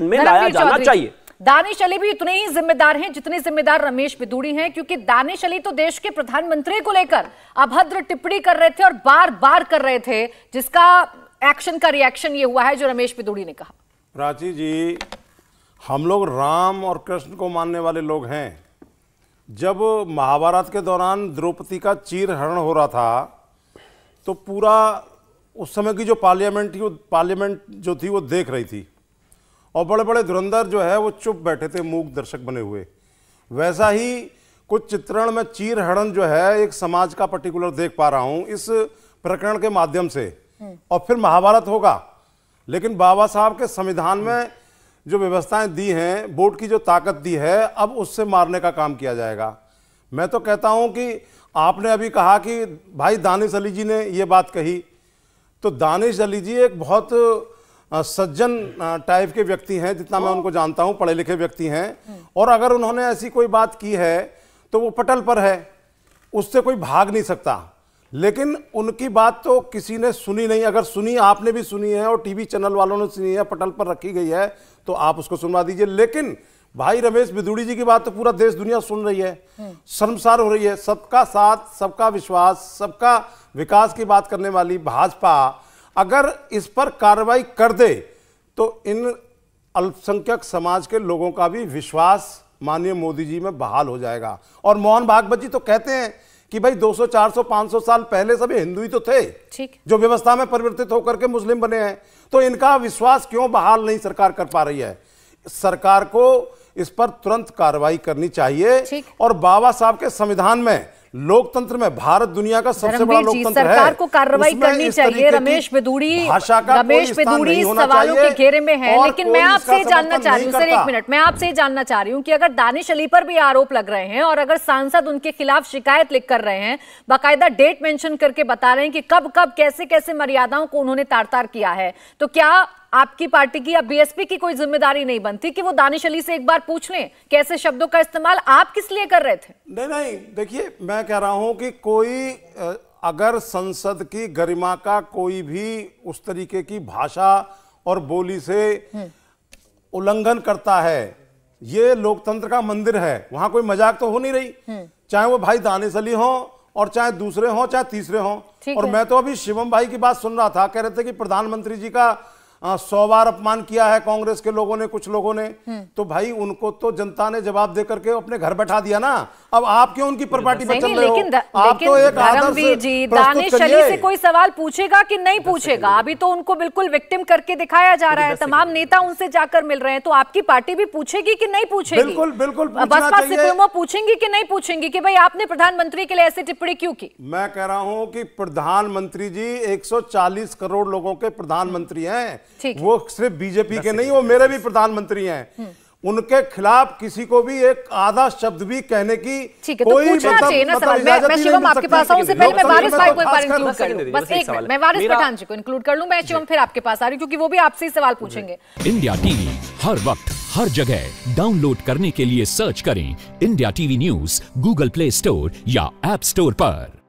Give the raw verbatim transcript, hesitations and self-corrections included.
में लाया जाना चाहिए। दानिश अली भी उतने ही जिम्मेदार हैं जितने जिम्मेदार रमेश बिधूड़ी हैं, क्योंकि दानिश अली तो देश के प्रधानमंत्री को लेकर अभद्र टिप्पणी कर रहे थे और बार बार कर रहे थे, जिसका एक्शन का रिएक्शन ये हुआ है जो रमेश बिधूड़ी ने कहा। प्राची जी, हम लोग राम और कृष्ण को मानने वाले लोग हैं। जब महाभारत के दौरान द्रौपदी का चीर हरण हो रहा था तो पूरा उस समय की जो पार्लियामेंट थी पार्लियामेंट जो थी वो देख रही थी और बड़े बड़े धुरंधर जो है वो चुप बैठे थे, मूक दर्शक बने हुए। वैसा ही कुछ चित्रण में चीर हरण जो है एक समाज का पर्टिकुलर देख पा रहा हूँ इस प्रकरण के माध्यम से, और फिर महाभारत होगा। लेकिन बाबा साहब के संविधान में जो व्यवस्थाएं दी हैं, बोर्ड की जो ताकत दी है, अब उससे मारने का काम किया जाएगा। मैं तो कहता हूँ कि आपने अभी कहा कि भाई दानिश अली जी ने ये बात कही, तो दानिश अली जी एक बहुत सज्जन टाइप के व्यक्ति हैं, जितना मैं उनको जानता हूं, पढ़े लिखे व्यक्ति हैं, और अगर उन्होंने ऐसी कोई बात की है तो वो पटल पर है, उससे कोई भाग नहीं सकता। लेकिन उनकी बात तो किसी ने सुनी नहीं, अगर सुनी आपने भी सुनी है और टीवी चैनल वालों ने सुनी है, पटल पर रखी गई है, तो आप उसको सुनवा दीजिए। लेकिन भाई रमेश बिधूड़ी जी की बात तो पूरा देश दुनिया सुन रही है, शर्मसार हो रही है। सबका साथ, सबका विश्वास, सबका विकास की बात करने वाली भाजपा अगर इस पर कार्रवाई कर दे तो इन अल्पसंख्यक समाज के लोगों का भी विश्वास माननीय मोदी जी में बहाल हो जाएगा। और मोहन भागवत जी तो कहते हैं कि भाई दो सौ, चार सौ, पाँच सौ साल पहले सभी हिंदू ही तो थे, ठीक, जो व्यवस्था में परिवर्तित होकर के मुस्लिम बने हैं, तो इनका विश्वास क्यों बहाल नहीं सरकार कर पा रही है। सरकार को इस पर तुरंत कार्रवाई करनी चाहिए। और बाबा साहब के संविधान में, लोकतंत्र में, भारत दुनिया का सबसे बड़ा लोकतंत्र है, सरकार को कार्रवाई करनी चाहिए। रमेश बिधूड़ी रमेश बिधूड़ी सवालों के घेरे में है, लेकिन मैं आपसे जानना चाह रही हूँ, सर एक मिनट, मैं आपसे जानना चाह रही हूँ कि अगर दानिश अली पर भी आरोप लग रहे हैं और अगर सांसद उनके खिलाफ शिकायत लिख कर रहे हैं, बाकायदा डेट मेंशन करके बता रहे हैं कि कब कब कैसे कैसे मर्यादाओं को उन्होंने तार तार किया है, तो क्या आपकी पार्टी की या बीएसपी की कोई जिम्मेदारी नहीं बनती कि वो दानिश अली से एक बार पूछ लें कैसे शब्दों का इस्तेमाल आप किस लिए कर रहे थे? नहीं नहीं, देखिए मैं कह रहा हूं कि कोई अगर संसद की गरिमा का कोई भी उस तरीके की भाषा और बोली से उल्लंघन करता है, ये लोकतंत्र का मंदिर है, वहां कोई मजाक तो हो नहीं रही, चाहे वो भाई दानिश अली हों और चाहे दूसरे हों, चाहे तीसरे हों। और मैं तो अभी शिवम भाई की बात सुन रहा था, कह रहे थे कि प्रधानमंत्री जी का सौ बार अपमान किया है कांग्रेस के लोगों ने, कुछ लोगों ने, तो भाई उनको तो जनता ने जवाब दे करके अपने घर बैठा दिया ना। अब आप क्यों उनकी प्रॉपर्टी पर चल रहे हो? आप तो एक आदर्श जी, दानिश अली से कोई सवाल पूछेगा कि नहीं पूछेगा? अभी तो उनको बिल्कुल विक्टिम करके दिखाया जा रहा है, तमाम नेता उनसे जाकर मिल रहे हैं, तो आपकी पार्टी भी पूछेगी कि नहीं पूछेगी? बिल्कुल बिल्कुल बसपा सुप्रीमो पूछेंगी कि नहीं पूछेंगी कि भाई आपने प्रधानमंत्री के लिए ऐसी टिप्पणी क्यों की? मैं कह रहा हूँ कि प्रधानमंत्री जी एक सौ चालीस करोड़ लोगों के प्रधानमंत्री हैं, वो सिर्फ बीजेपी के नहीं, वो मेरे भी प्रधानमंत्री हैं। उनके खिलाफ किसी को भी एक आधा शब्द भी कहने की कोई मतलब। इंडिया टीवी हर वक्त हर जगह डाउनलोड करने के लिए सर्च करें India TV news Google Play Store या ऐप स्टोर पर।